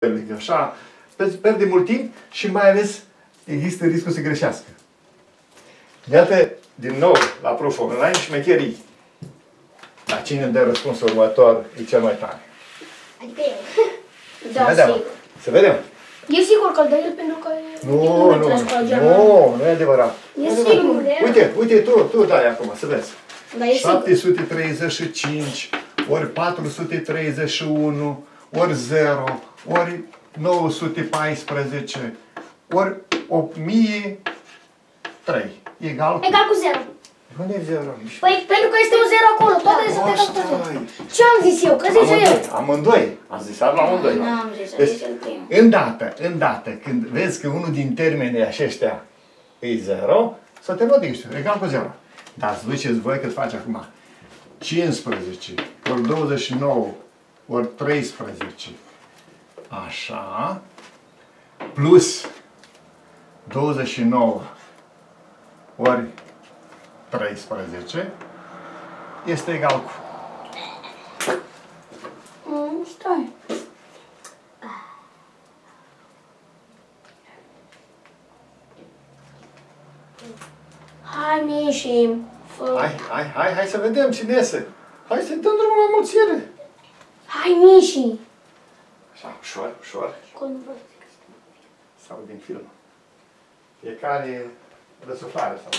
Pierde, așa, pierde mult timp și mai ales există riscul să greșească. Iată, din nou, la Proful Online, șmecherii. La cine îmi dă răspunsul următor e cel mai tare? Adică eu. Da, sigur. Să vedem. E sigur că îl dă el pentru că... Nu, e adevărat. E sigur. Uite, uite, tu dai acum, să vezi. Da, 735 ori 431 ori 0 ori 914 ori 8003 egal cu... Egal cu 0. Unde e 0? Păi pentru că este un 0 acolo, toate sunt egal cu 0. Ce am zis eu? Că zice eu? Amândoi. Am zis amândoi. N-am zis, deci, îndată, când vezi că unul din termenii aceștia e 0, să te modifici, egal cu 0. Dar ziceți voi cât faci acum. 15 ori 29 ori 13. Așa. Plus 29 ori 13 este egal cu... Stai. Hai, Mișii. Hai să vedem cine iese. Hai să-i dăm drumul la mulțire. Hai, Mișii. Așa, ușor, ușor. Sau din film. Fiecare răsuflare sau...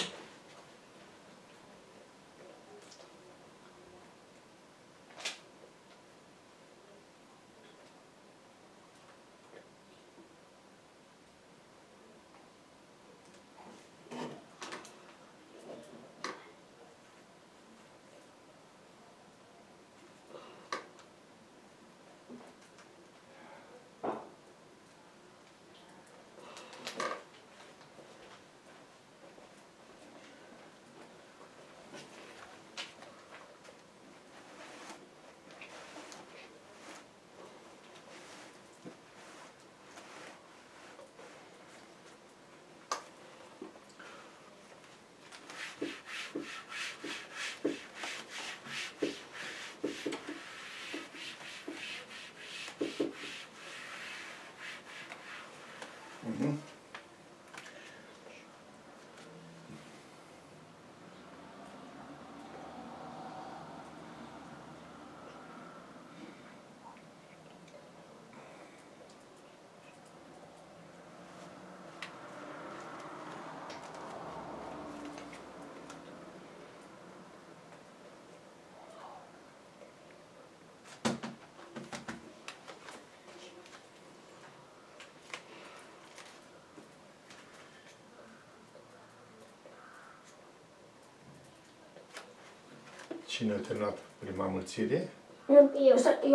Cine a terminat prima mulțire? Eu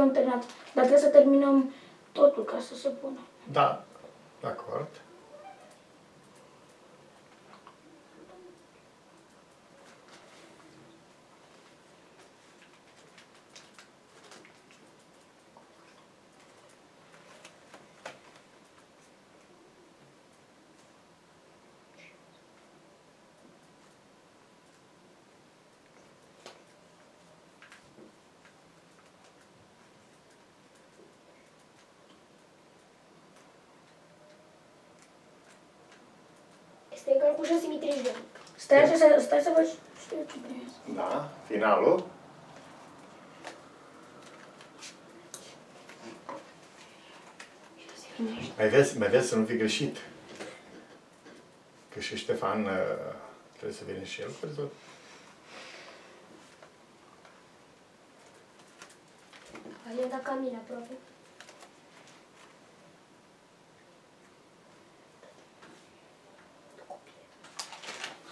am terminat, dar trebuie să terminăm totul ca să se pună. Da, de acord. Este egal cu 6032. Stai să văd ce primează. Da, finalul. Mai vezi să nu fi greșit. Că și Ștefan trebuie să vină și el cu rezultat. E dat ca mine aproape.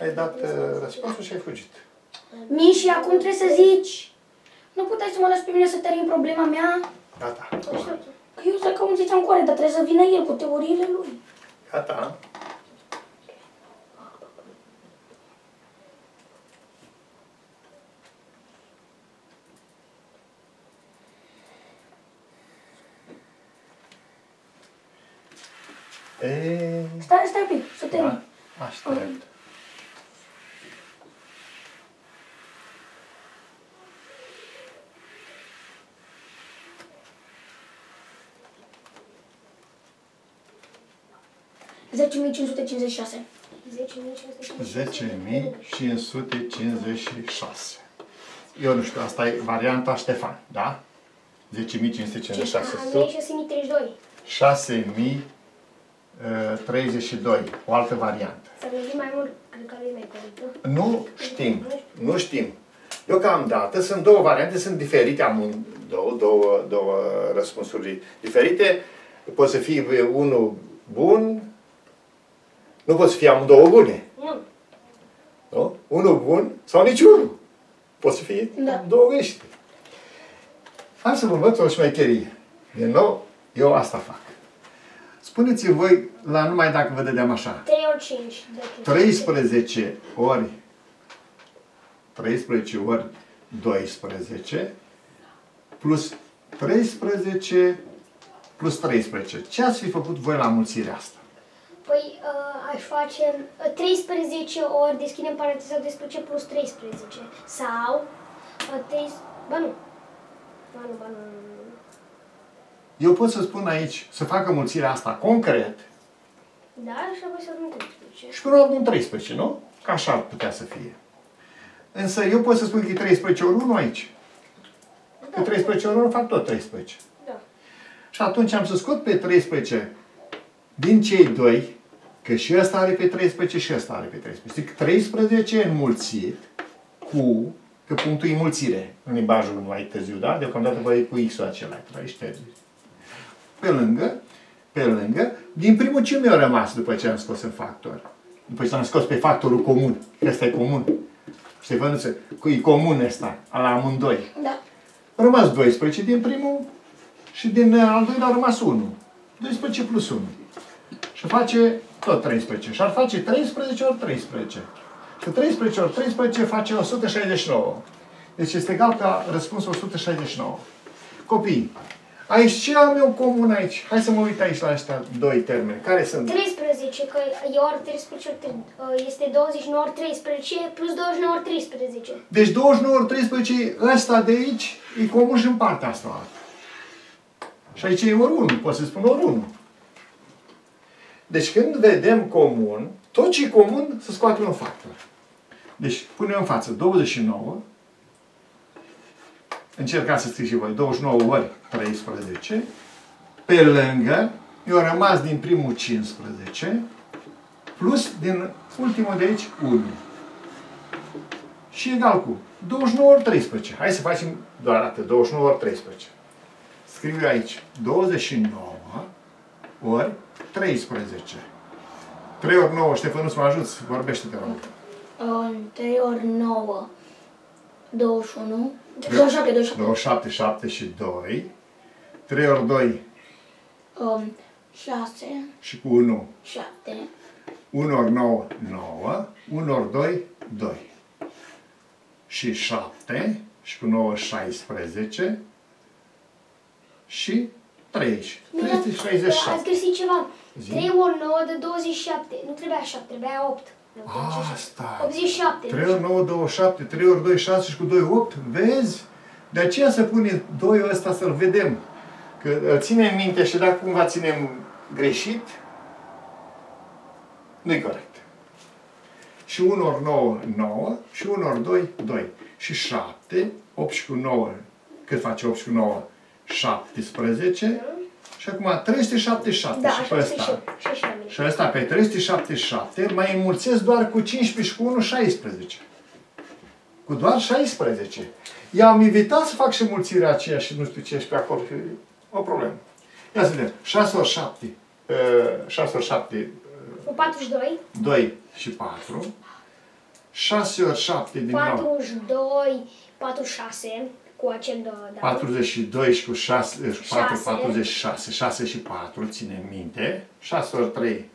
Ai dat răspunsul și ai fugit. Mișii, acum trebuie să zici. Nu puteai să mă lași pe mine să termin problema mea? Gata. Eu stai că îmi ziceam cu dar trebuie să vină el cu teoriile lui. Gata. E... Stai un pic, să termin. Da? Aștept. $10.556. Eu nu știu, asta e varianta Ștefan, da? 10.556. 6.032. O altă variantă. Să gândim mai mult, cred că e mai corectă. Nu știm. Nu știm. Deocamdată sunt două variante, sunt diferite, am două răspunsuri diferite. Poate să fie unul bun. Nu poți fi amândouă bune. Nu. Nu? Unul bun sau niciunul. Poți fi da. Două greșite. Hai să vă învăț o șmecherie. Din nou, eu asta fac. Spuneți voi la numai dacă vă dădeam așa. 3 ori 5. 13 ori 12 plus 13 plus 13. Ce ați fi făcut voi la mulțirea asta? Păi aș face 13 ori, deschidem paranteza, 12 plus 13. Sau 13... Ba nu. Eu pot să spun aici, să facă mulțirea asta concret. Da, și apoi să adun 13. Și până adun 13, nu? Ca așa ar putea să fie. Însă eu pot să spun că e 13 ori 1 aici. Că 13 ori 1 fac tot 13. Da. Și atunci am să scot pe 13 din cei doi, că și ăsta are pe 13 și ăsta are pe 13. Zic 13 înmulțit cu, că punctul e înmulțire în limbajul mai târziu, da? Deocamdată vă e cu X-ul acela, pe lângă, din primul ce mi-a rămas după ce am scos în factor? După ce am scos pe factorul comun, că ăsta e comun. Ștefanuță, e comun ăsta, la amândoi. Da. A rămas 12 din primul și din al doilea a rămas 1. 12 plus 1. Și face tot 13. Și ar face 13 ori 13. Și 13 ori 13 face 169. Deci este egal ca răspunsul 169. Copii, aici ce am eu comun aici? Hai să mă uit aici la ăștia doi termeni. Care sunt? 13, că e ori 13 ori, este 29 ori 13 plus 29 ori 13. Deci 29 ori 13, ăsta de aici, e comun și în partea asta. Și aici e ori 1, pot să spun ori 1. Deci când vedem comun, tot ce e comun, să scoatem un factor. Deci punem în față 29, încercați să scrieți și voi, 29 ori 13, pe lângă, eu rămas din primul 15, plus din ultimul de aici 1. Și egal cu 29 ori 13. Hai să facem doar atât, 29 ori 13. Scriu aici 29 ori 13. 3 ori 9, Ștefănuț, mă ajuți? Vorbește-te, rog. 3 ori 9, 21, 27, 7 și 2. 3 ori 2, 6 și cu 1, 7. 1 ori 9, 9. 1 ori 2, 2. Și 7 și cu 9, 16. Și 30. 367. Ați găsit ceva. 3 ori 9 dă 27. Nu trebuia 7, trebuia 8. Asta. 87. 3 ori 9, 27. 3 ori 2, 6 și cu 2, 8. Vezi? De aceea să punem 2-ul ăsta să-l vedem. Că îl ținem minte și dacă cumva ținem greșit, nu-i corect. Și 1 ori 9, 9. Și 1 ori 2, 2. Și 7, 8 și cu 9. Cât face 8 și cu 9? 17 și acum 377 da, și pe ăsta. Și ăsta pe 377 mai înmulțesc doar cu 15 și cu 1, 16. Cu doar 16. I-am invitat să fac și mulțirea aceea și nu știu ce ești pe acolo. O problemă. Ia să vedem. 6 ori 7. 6 ori 7. 42. 2 și 4. 6 ori 7 din 9. 42, 46. cu acel... Da, 42 și cu 6, 4, 46. 6 și 4, ține minte. 6 ori 3.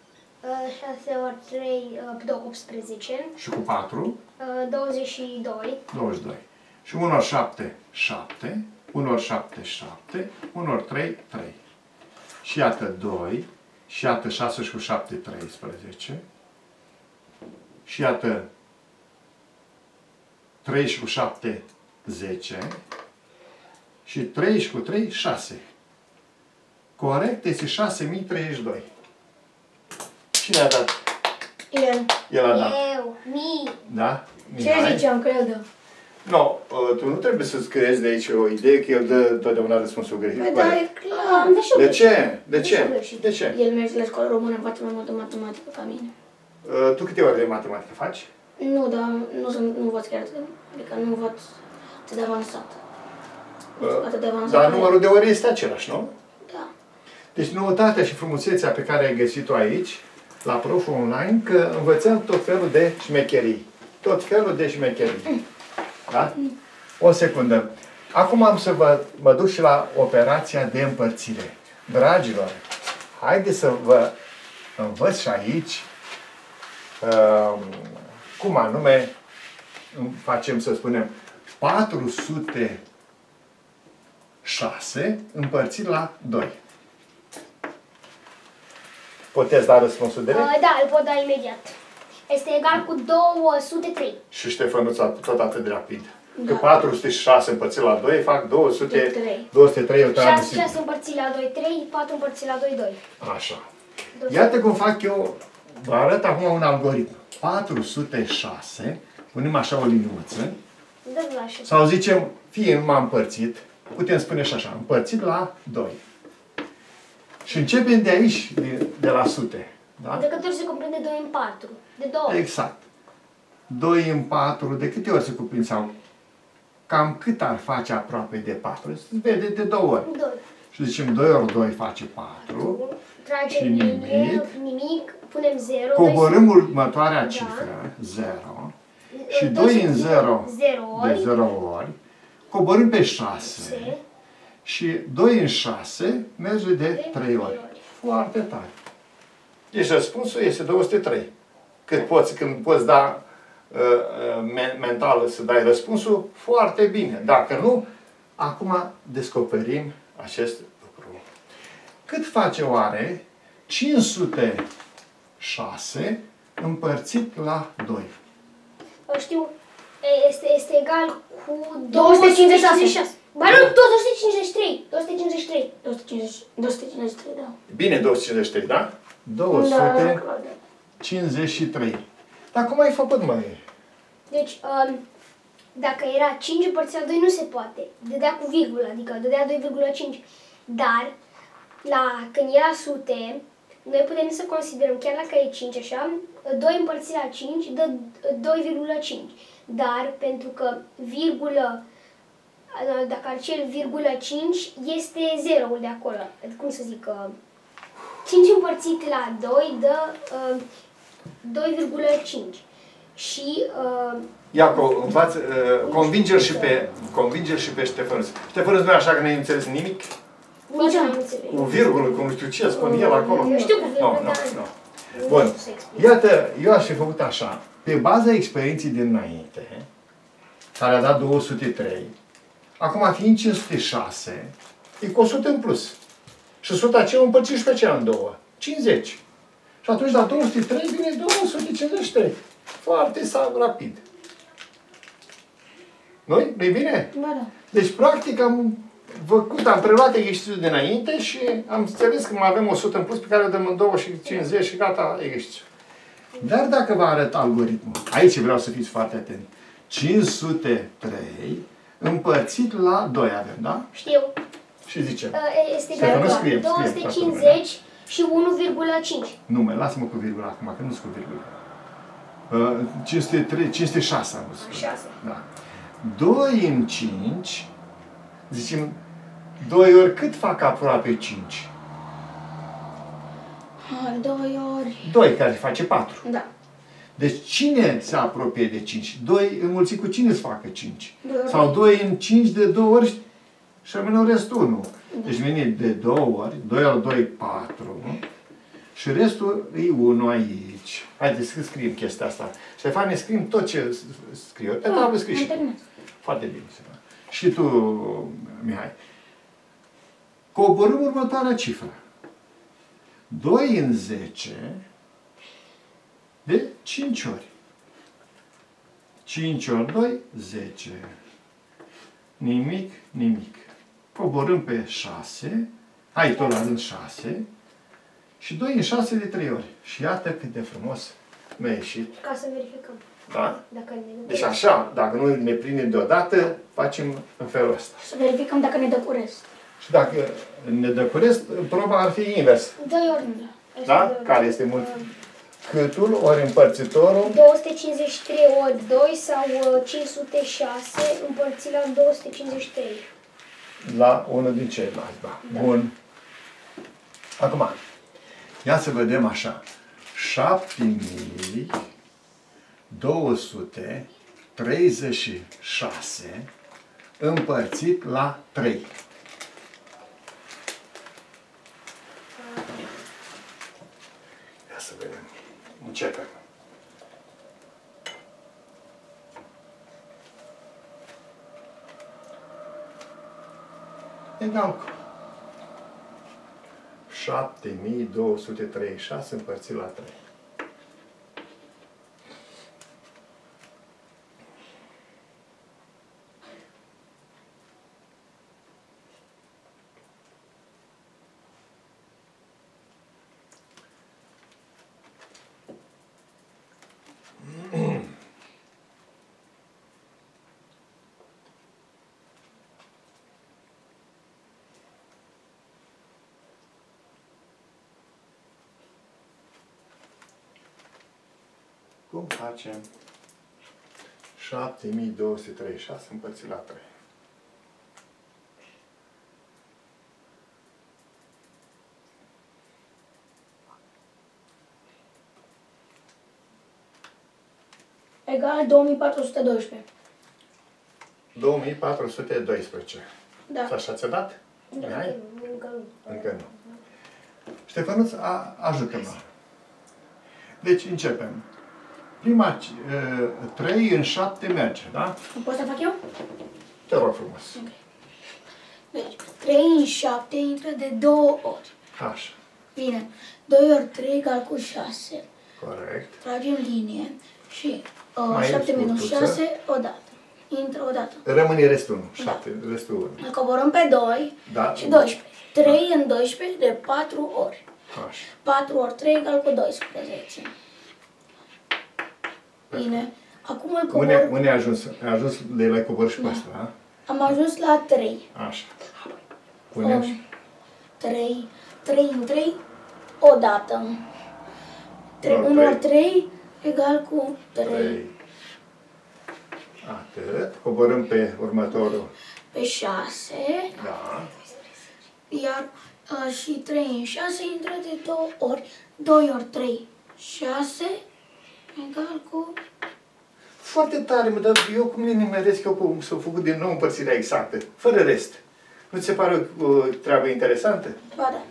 6 ori 3, 18. Și cu 4? 22. 22. Și 1 ori 7, 7. 1 ori 7, 7. 1 ori 3, 3. Și iată 2. Și iată 6 și cu 7, 13. Și iată 3 și cu 7, 10. Și 3 și cu 3, 6. Corect, este 6032. Cine a dat? El. El a dat. Eu. Mi. Da? Mihai? Ce ziceam că el dă? Nu, tu nu trebuie să-ți creezi de aici o idee că el dă totdeauna răspunsul greșit. Da, e clar. De ce? De ce? De ce? El merge la școală română, învață mai multă matematică ca mine. Tu câte ore de matematică faci? Nu, dar nu învăț chiar atât. Adică nu învăț atât de avansat. Dar numărul de ore este același, nu? Da. Deci noutatea și frumusețea pe care ai găsit-o aici, la Proful Online, că învățăm tot felul de șmecherii. Tot felul de șmecherii. Da? O secundă. Acum am să mă duc și la operația de împărțire. Dragilor, haideți să vă învăț și aici cum anume facem, să spunem, 406 împărțit la 2. Puteți da răspunsul direct? Da, îl pot da imediat. Este egal cu 203. Și Ștefănuța tot atât de rapid. Da. Că 406 împărțit la 2 fac 203. 203 eu 6 împărțit la 2, 3. 4 împărțit la 2, 2. Așa. 203. Iată cum fac eu. Vă arăt acum un algoritm. 406. Punem așa o liniuță. Sau zicem, fie m-am împărțit. Putem spune și așa. Împărțit la 2. Și începem de aici, de la sute. Da? De câte ori se cuprinde 2 în 4? De 2. Exact. 2 în 4, de câte ori se cuprinde? Sau cam cât ar face aproape de 4? Se vede de 2 ori. 2. Și zicem 2 ori 2 face 4. Tragem nimic, punem 0. Coborâm următoarea cifră, 0. Și 2 în 0, de 0 ori. Coborâm pe 6. Și 2 în 6 merge de 3 ori. Foarte tare. Deci răspunsul este 203. Când poți da mentală să dai răspunsul, foarte bine. Dacă nu, acum descoperim acest lucru. Cât face oare 506 împărțit la 2? Știu, este egal cu 256. Ba nu, 253. 253. 253, da. Bine, 253, da? 253. Dar cum ai făcut, mă? Deci, dacă era 5 împărțit la 2, nu se poate. Dădea cu virgulă, adică dădea 2,5. Dar, când era sute, noi putem să considerăm, chiar dacă e 5 așa, 2 împărțit la 5 dă 2,5. Dar, pentru că virgulă, dacă acel virgulă 5 este 0-ul de acolo. Cum să zic? 5 împărțit la 2 dă 2,5. Și... Iaco, convinge-l și pe Ștefănuț. Ștefănuț, nu e așa că n-ai înțeles nimic? Nici nu am înțeles. Cu virgulă, cu nu știu ce, spune el acolo. Nu știu cu virgulă, dar... Bun, iată, eu aș fi făcut așa. Pe baza experienței dinainte, care a dat 203, acum fiind 506, e cu 100 în plus. Și 100 aceea împărțit și pe aceea în 2. 50. Și atunci la 203 vine 253. Foarte rapid. Nu-i? Nu-i bine? Da, da. Deci, practic, am preluat exercițiul dinainte și am înțeles că mai avem 100 în plus pe care dăm în 2 și 50 și gata exercițiul. Dar dacă vă arăt algoritmul, aici vreau să fiți foarte atenți. 503 împărțit la 2 avem, da? Știu. Și zicem. Este egal cu 250 și 1,5. Nu, mai lasă-mă cu virgulă acum, că nu sunt cu virgulă. 506 am văzut. 6. Da. 2 în 5, zicem, 2 ori cât fac aproape 5? 2 ori... 2, care face 4. Da. Deci cine se apropie de 5? 2 înmulțit cu cine îți facă 5? Sau 2 în 5 de 2 ori și rămâne restul 1. Deci vine de 2 ori, 2 ori 2, 4. Și restul e 1 aici. Haideți să scriem chestia asta. Și de fapt ne scriem tot ce scriu. Pe tablu scrii și tu. Foarte bine. Și tu, Mihai. Coborâm următoarea cifră. 2 în 10 de 5 ori. 5 ori 2, 10. Nimic, nimic. Coborâm pe 6. Hai tot la rând 6. Și 2 în 6 de 3 ori. Și iată cât de frumos mi-a ieșit. Ca să verificăm. Da? Dacă ne... Deci așa, dacă nu ne prindem deodată, facem în felul ăsta. Să verificăm dacă ne dă cu rest. Și dacă ne dă cu rest, proba ar fi invers. 2 ori. Da? Care este mult? Câtul ori împărțitorul? 253 ori 2 sau 506 împărțit la 253. La unul din ceilalți, da. Da. Bun. Acum, ia să vedem așa. 7236 împărțit la 3. Ia să vedem. Începem. Egal cu 7236 împărțit la 3. Cum facem 7236 împărțit la 3? Egal 2412. 2412. Da. Așa ți-a dat? Da. Încă nu. Ștefănuț, ajută-mă. Deci începem. Prima, 3 în 7 merge, da? Pot să fac eu? Te rog frumos. Okay. Deci, 3 în 7 intră de 2 ori. Așa. Bine. 2 ori 3 egal cu 6. Corect. Tragem linie și 7 minus 6 odată. Intră odată. Rămâne restul 1. Da. 7, restul 1. Ne coborăm pe 2 da. Și 12. 3 da. În 12 de 4 ori. Așa. 4 ori 3 egal cu 12. Bine. Acum îl cobor... Unde ai ajuns? Ai ajuns de la cobor și da. Pe asta, da? Am ajuns la 3. Așa. Punem și... 3. 3 în 3, odată. 1 ori 3 egal cu 3. 3. Atât. Coborâm pe următorul. Pe 6. Da. Iar și 3 în 6 intră de 2 ori. 2 ori 3, 6. Egal cu... Foarte tare, mă, dar eu cum ne nimeresc eu cum s-au făcut din nou împărțirea exactă, fără rest. Nu ți se pare o treabă interesantă? Ba da.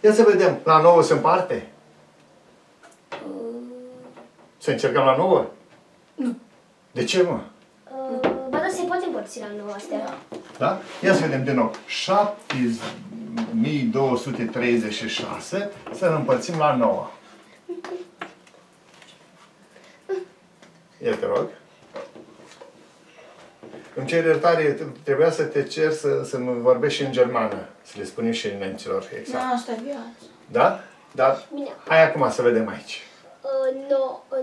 Ia să vedem, la 9 se împarte? Să încercăm la 9? Nu. De ce, mă? Ba da, se poate împărți la 9 astea. Da? Ia să vedem din nou. 7236 să împărțim la 9. Ia te rog. Îmi cer iertare, trebuia să te cer să-mi vorbești și în germană, să le spunem și nemților, exact. Da, asta e viața. Da? Da? Bine. Hai acum să vedem aici.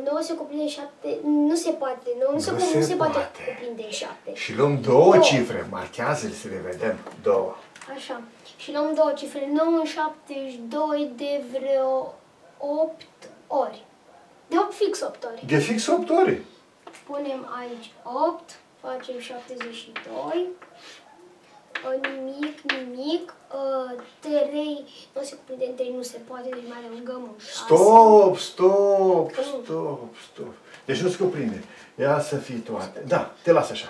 9 se cuprinde 7, nu se poate, 9 se poate cuprinde 7. Și luăm două cifre, marchează-le să le vedem, două. Așa, și luăm două cifre, 9 în 72 de vreo 8 ori. De fix 8 ori. De fix 8 ori. Punem aici 8, facem 72, nimic, 3, nu se cuprinde, 3 nu se poate, deci mai adăugăm 6. Stop! Deci nu se cuprinde. Ia să fii toate. Da, te las așa.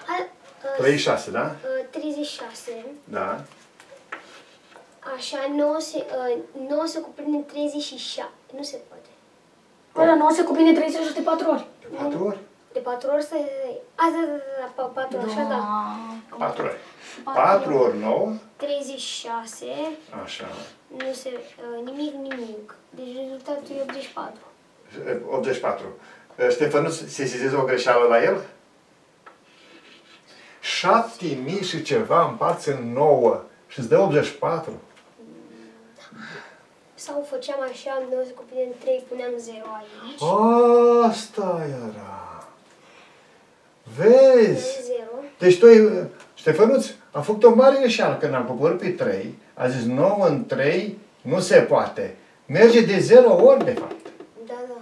36, da? 36. Da. Așa, 9 se cuprinde 36. Nu se poate. Până 9 se cuprinde 36 de 4 ori. De 4 ori? De 4 ori se... Asta, da, 4 ori, așa, da. 4 ori. 4 ori 9. 36. Așa. Nu se... nimic. Deci rezultatul e 84. 84. Ștefan, nu sesizezi o greșeală la el? 7000 și ceva împarți în 9 și îți dă 84. Sau făceam așa, 9 se cuprinde în 3, puneam 0 aici. Asta era. Vezi? Deci tu, Ștefănuț, a făcut o mare greșeală când am coborât pe 3, a zis 9 în 3 nu se poate. Merge de 0 ori, de fapt. Da, da.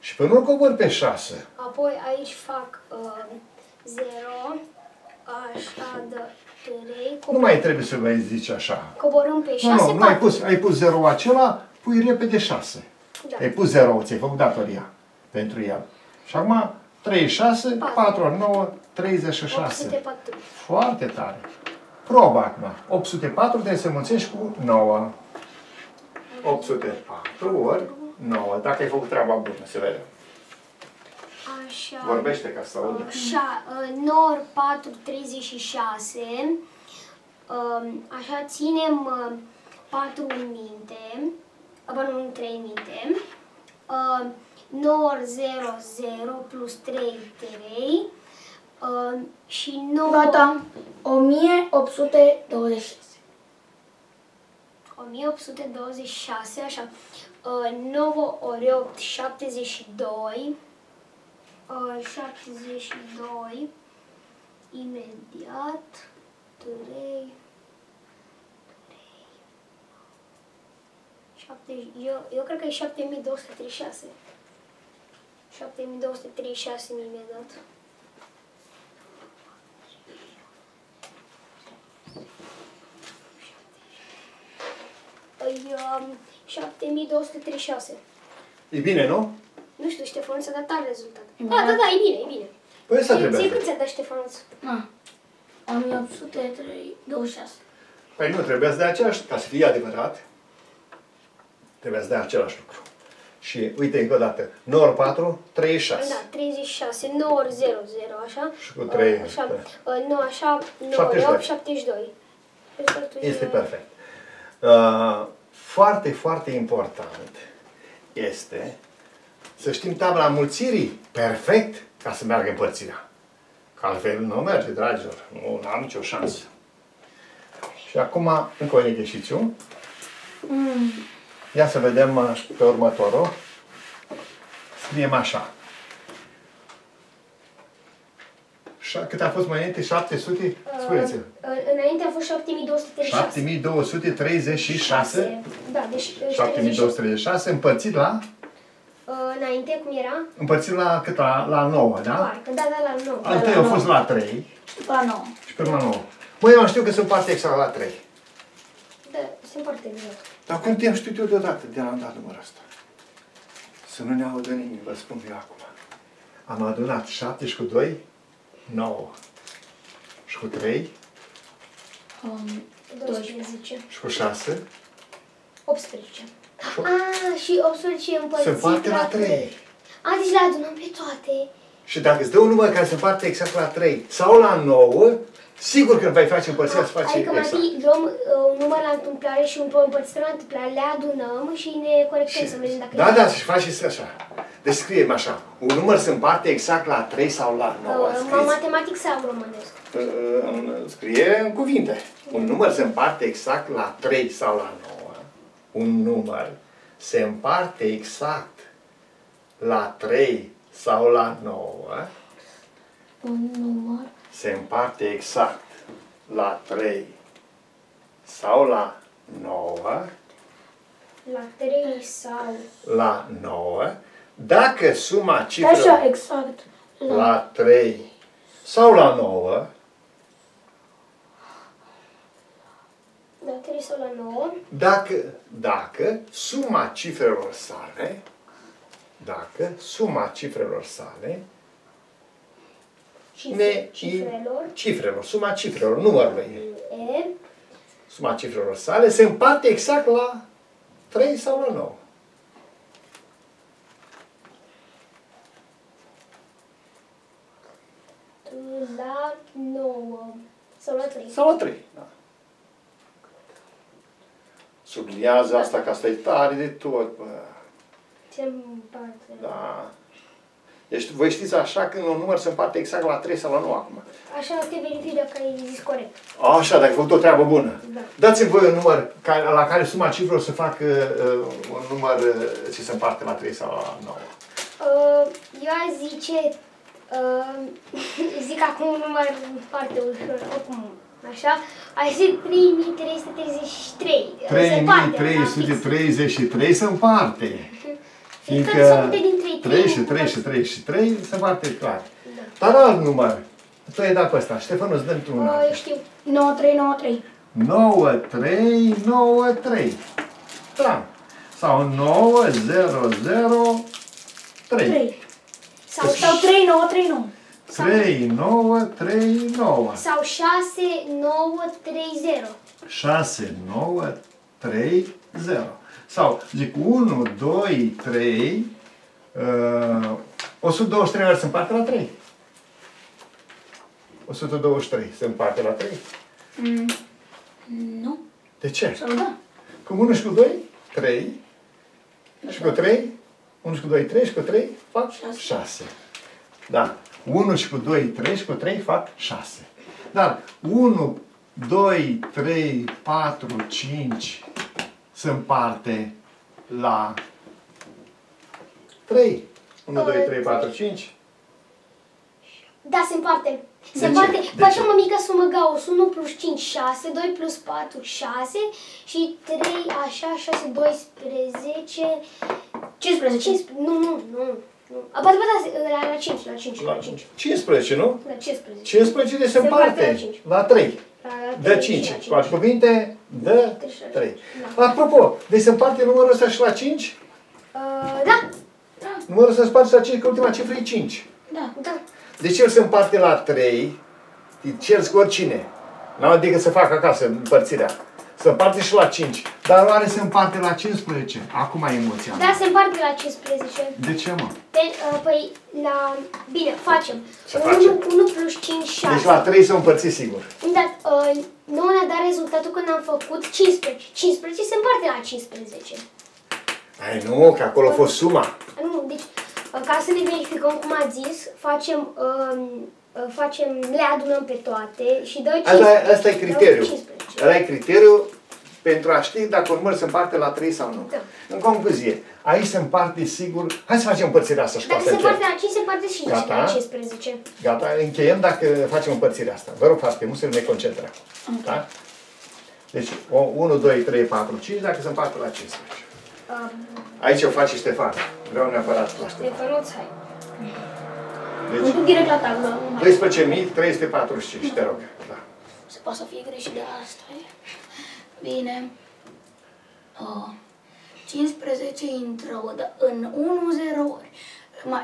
Și până nu cobor pe 6. Apoi aici fac 0. Așa, da, 3, nu mai trebuie să mai zici așa. Coborâm pe 6, nu, 4. Ai pus 0 acela, pui repede 6. Da. Ai pus 0, ți-ai făcut datoria pentru el. Și acum, 36, 4 ori 9, 36. 804. Foarte tare. Proba acum. 804 trebuie să mulțești cu 9. 804 ori 9. Dacă ai făcut treaba bună, se vede. Așa. Vorbește ca să audă. 9 ori 4, 36. Așa, ținem 4 în minte. Bă, nu, 3 în minte. 9 ori 0, 0 plus 3, 3. Și 9... Gata. 1826. 1826, așa. 9 ori 8, 72. 72, imediat, 3, 7, eu cred că e 7236, 7236 imediat. E 7236. E bine, nu? Nu știu, Ștefan, ți-a dat tare rezultat. Da, e bine, e bine. Păi asta trebuie. Ție cât ți-a dat, Ștefan? 1826. Păi nu, trebuia să dea același, ca să fie adevărat, trebuia să dea același lucru. Și uite încă o dată, 9 ori 4, 36. Da, 36, 9 ori 0, 0, așa. Și cu 3, așa. 9, așa, 9 ori 8, 72. Este perfect. Foarte, foarte important este să știm tabla înmulțirii perfect ca să meargă împărțirea. Că altfel nu merge, dragilor. Nu am nicio șansă. Și acum, încă o exercițiu. Ia să vedem pe următorul. Scriem așa. Cât a fost mai înainte? 700? Spuneți-l. Înainte a fost 7236. 7236? Da, deci 7236 împărțit la... Înainte, cum era? Împărțit la cât? La 9, da? Parcă, da, la 9. Altăi au fost la 3. Și la 9. Și până la 9. Măi, eu știu că se împarte exact la 3. Da, se împarte exact. Dar cum te-am știut eu deodată de la dat numărul ăsta? Să nu ne audă nimeni, vă spun eu acum. Am adunat 7 și cu 2, 9. Și cu 3, 12. Și cu 6, 18. Și 18 împărțit la 3. Deci le adunăm pe toate. Și dacă îți dă un număr care se împarte exact la 3 sau la 9, sigur că vei face împărțirea să faci exact. Adică mai luăm un număr la întâmplare și un împărțitor la întâmplare, le adunăm și ne corectăm să vedem dacă... Da, și faci și așa. Deci scriem așa, un număr se împarte exact la 3 sau la 9. În matematic sau românesc? Scrie în cuvinte. Un număr se împarte exact la 3 sau la 9. Un număr se împarte exact la 3 sau la 9. Un număr se împarte exact la 3 sau la 9. La 3 sau la 9. Dacă suma cifrelor exact la 3 sau la 9 expresul în 9. Dacă suma cifrelor sale, suma cifrelor, numărului, suma cifrelor sale se împarte exact la 3 sau la 9. La 9 sau la 3. Sau la 3, da. Subliniază asta, că asta e tare de tot, bă. Se împarte. Da. Deci voi știți așa, când un număr se împarte exact la 3 sau la 9 acum. Așa te verifici dacă ai zis corect. Așa, dacă ai făcut o treabă bună. Da. Dați-mi voi un număr la care suma cifrelor să facă un număr ce se împarte la 3 sau la 9. Eu aș zice... zic acum un număr foarte ușor, acum, așa, aș zic 3333 se împarte. Fiindcă sunt din 33 se împarte clar. Dar alt număr, tu ai dat pe ăsta, Ștefan, îți dăm tu un alt. Eu știu, 9393. 9393. Da. Sau 9003. Sau 3939. 3939. Sau 6930. 6930. Sau zic 1, 2, 3. 123 ori se împarte la 3. 123 se împarte la 3? Nu. De ce? Sau da. Cu 1 și cu 2, 3. Și cu 3. 1 și cu 2, 3 și cu 3 fac 6. Da. 1 și cu 2, 3 și cu 3 fac 6. Dar 1, 2, 3, 4, 5 se împarte la 3. 1, 2, 3, 4, 5. Da, se împarte. Se împarte. Facem o mică sumă Gauss. 1 plus 5, 6. 2 plus 4, 6. Și 3, așa, 6, 12... 15. Nu. La 5, la 5. 15, nu? La 15. 15 de se împarte la 3. Dă 5. Cu alte cuvinte, dă 3. Apropo, deci se împarte numărul ăsta și la 5? Da. Numărul ăsta se împarte la 5, că ultima cifră e 5. Da. Deci el se împarte la 3, ceri cu oricine. N-am adică să facă acasă împărțirea. Se împarte și la 5. Dar oare se împarte la 15? Acum ai emoția. Da, se împarte la 15. De ce, mă? Păi, la... Bine, facem. 1 plus 5, 6. Deci la 3 s-o împărți sigur. Da, nouă ne-a dat rezultatul când am făcut 15. 15 se împarte la 15. Ai, nu, că acolo a fost suma. Nu, deci, ca să ne verificăm cum a zis, facem... le adunăm pe toate și dă 15. Asta e criteriul. Ăla e criteriul pentru a ști dacă un număr se împarte la 3 sau nu. Da. În concluzie, aici se împarte sigur... Hai să facem împărțirea asta și dacă se împarte la 5, se împarte și la 15. Gata, încheiem dacă facem împărțirea asta. Vă rog foarte mult să ne concentrăm. Okay. Da? Deci, 1, 2, 3, 4, 5, dacă se împarte la 15. Aici o face Ștefan. Vreau neapărat la Ștefan. Ștefanuț, hai. Deci, 12.345, te rog. Da. Se poate să fie greșit de asta, e? Bine. 15 intră în 1 0 ori.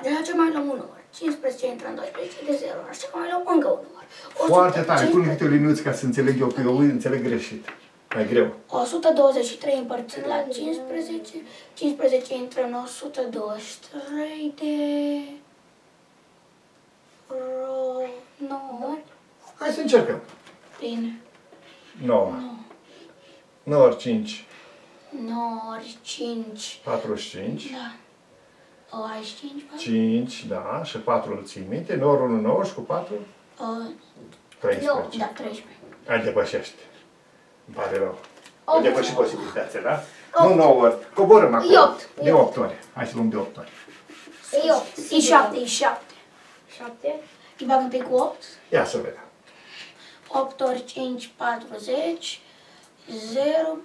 Deja ce mai luăm 1 ori. 15 intră în 12 de 0 ori. Și mai luăm încă 1 ori. Foarte tare. Pune câte o liniuță ca să înțeleg eu, că eu înțeleg greșit. Mai greu. 123 împărțit la 15. 15 intră în 123 de... 9 ori. Hai să încercăm. Bine. 9 ori 5. 9 ori 5. 45. Da. 5, da. Și 4 îl ții minte. 9 ori 1, 9 și cu 4? 13. Da, 13. Ai depășești. Îmi pare rău. Ai depășit posibilitatea, da? 8. Nu 9 ori. Coborăm acolo. 8. De 8 ori. Hai să luăm de 8 ori. E 8. E 7. E 7. 7. Îi bag un pic cu 8. Ia să vedem. 8 ori 5, 40, 0,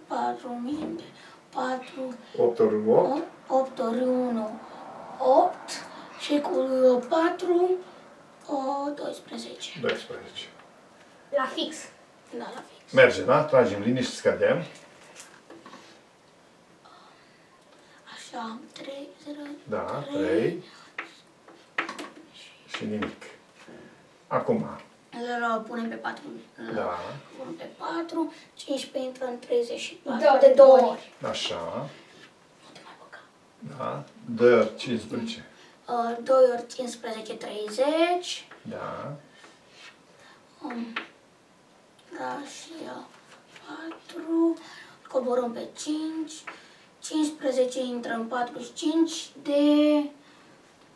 4, minte, 4, 8 ori 8, 8 ori 1, 8 și cu 4, 12. La fix. Da, la fix. Merge, da? Tragem linii și scădem. Și am 3 și nimic. Acum. Îl punem pe 4. Da. Punem pe 4. 15 intră în 34. Da, de 2 ori. Așa. Nu te mai băga. Da. 2 ori 15. 2 ori 15, 30. Da. Da, și 4. Coborăm pe 5. 15 intră în 45 de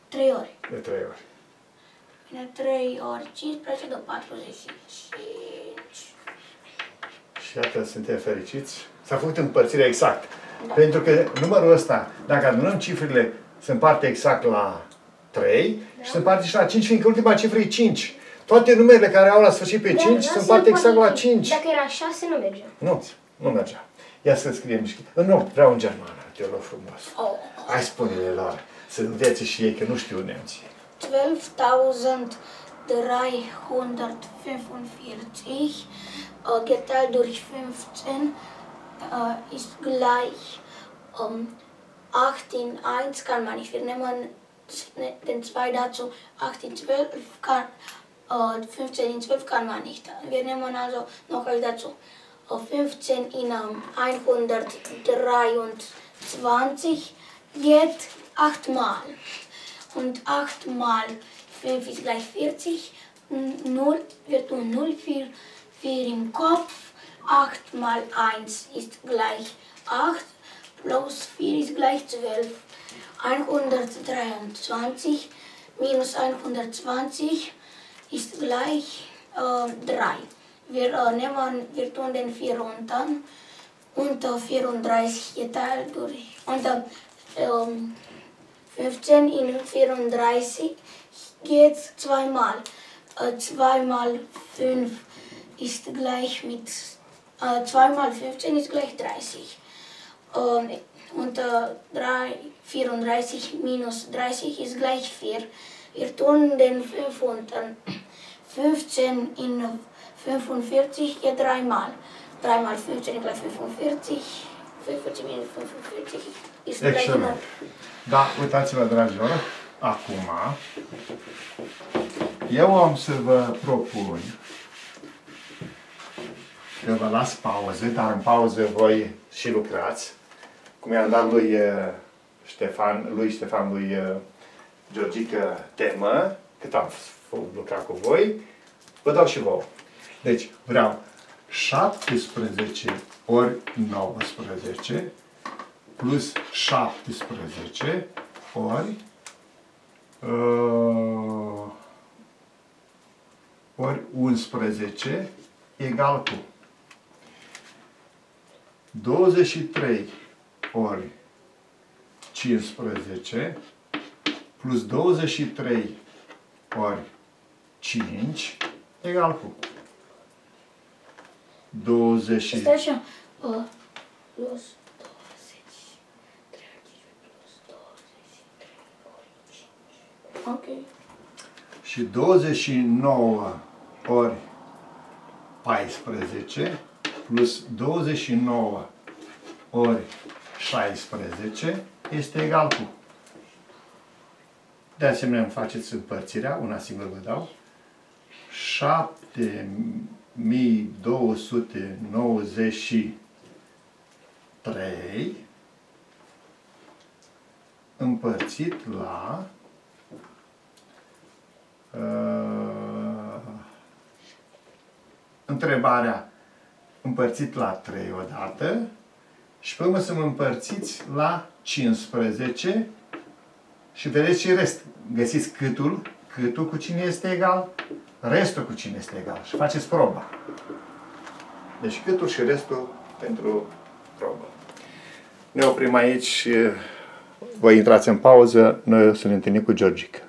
3 ori. De 3 ori. Bine, 3 ori 15 de 45. Și iată, suntem fericiți. S-a făcut împărțirea exact. Da. Pentru că numărul ăsta, dacă adunăm cifrele, se împarte exact la 3 da. Și se împarte și la 5, fiindcă ultima cifră e 5. Toate numerele care au la sfârșit pe 5 se împarte exact la 5. Dacă era 6, nu mergea. Nu, nu mergea. Ia să scriem niște. Nu, vreau în germană, te rog frumos. Hai spune-le lor, să învețe și ei, că nu știu nemții. 12.345 geteilt durch 15 ist gleich 8 in 1 kann man nicht. Wir nehmen den 2 dazu. 8 in 12 kann 15 in 12 kann man nicht. Wir nehmen also noch etwas dazu. 15 in 123 geht 8 mal. Und 8 mal 5 ist gleich 40. 0, wir tun 0, 4, 4 im Kopf. 8 mal 1 ist gleich 8. Plus 4 ist gleich 12. 123 minus 120 ist gleich 3. Wir tun den 4 runter. Unter 34 geteilt durch. Unter 15 in 34 geht 2 mal. 2 mal 5 ist gleich mit. 2 mal 15 ist gleich 30. Unter 34 minus 30 ist gleich 4. Wir tun den 5 runter. 15 in 45 geht 3 mal. 3 mal 15 gleich 45. 45 minus 45 este gleich 9. Da, uitați-vă, dragilor, acum eu am să vă propun că vă las pauze, dar în pauză voi și lucrați. Cum i-am dat lui Ștefan, lui Georgica temă, cât am lucrat cu voi, vă dau și vouă. Deci, vreau 17 ori 19 plus 17 ori ori 11 egal cu 23 ori 15 plus 23 ori 5 egal cu 20. Stai așa. Plus 23 plus 23 ori 5. Ok. Și 29 ori 14 plus 29 ori 16 este egal cu. De asemenea, îmi faceți împărțirea, una singură vă dau. 7.293 împărțit la 3 odată și pe urmă să mă împărțiți la 15 și vedeți și rest. Găsiți câtul cu cine este egal, restul cu cine este egal și faceți proba. Deci câtul și restul pentru probă. Ne oprim aici, voi intrați în pauză, noi o să ne întâlnim cu Georgica.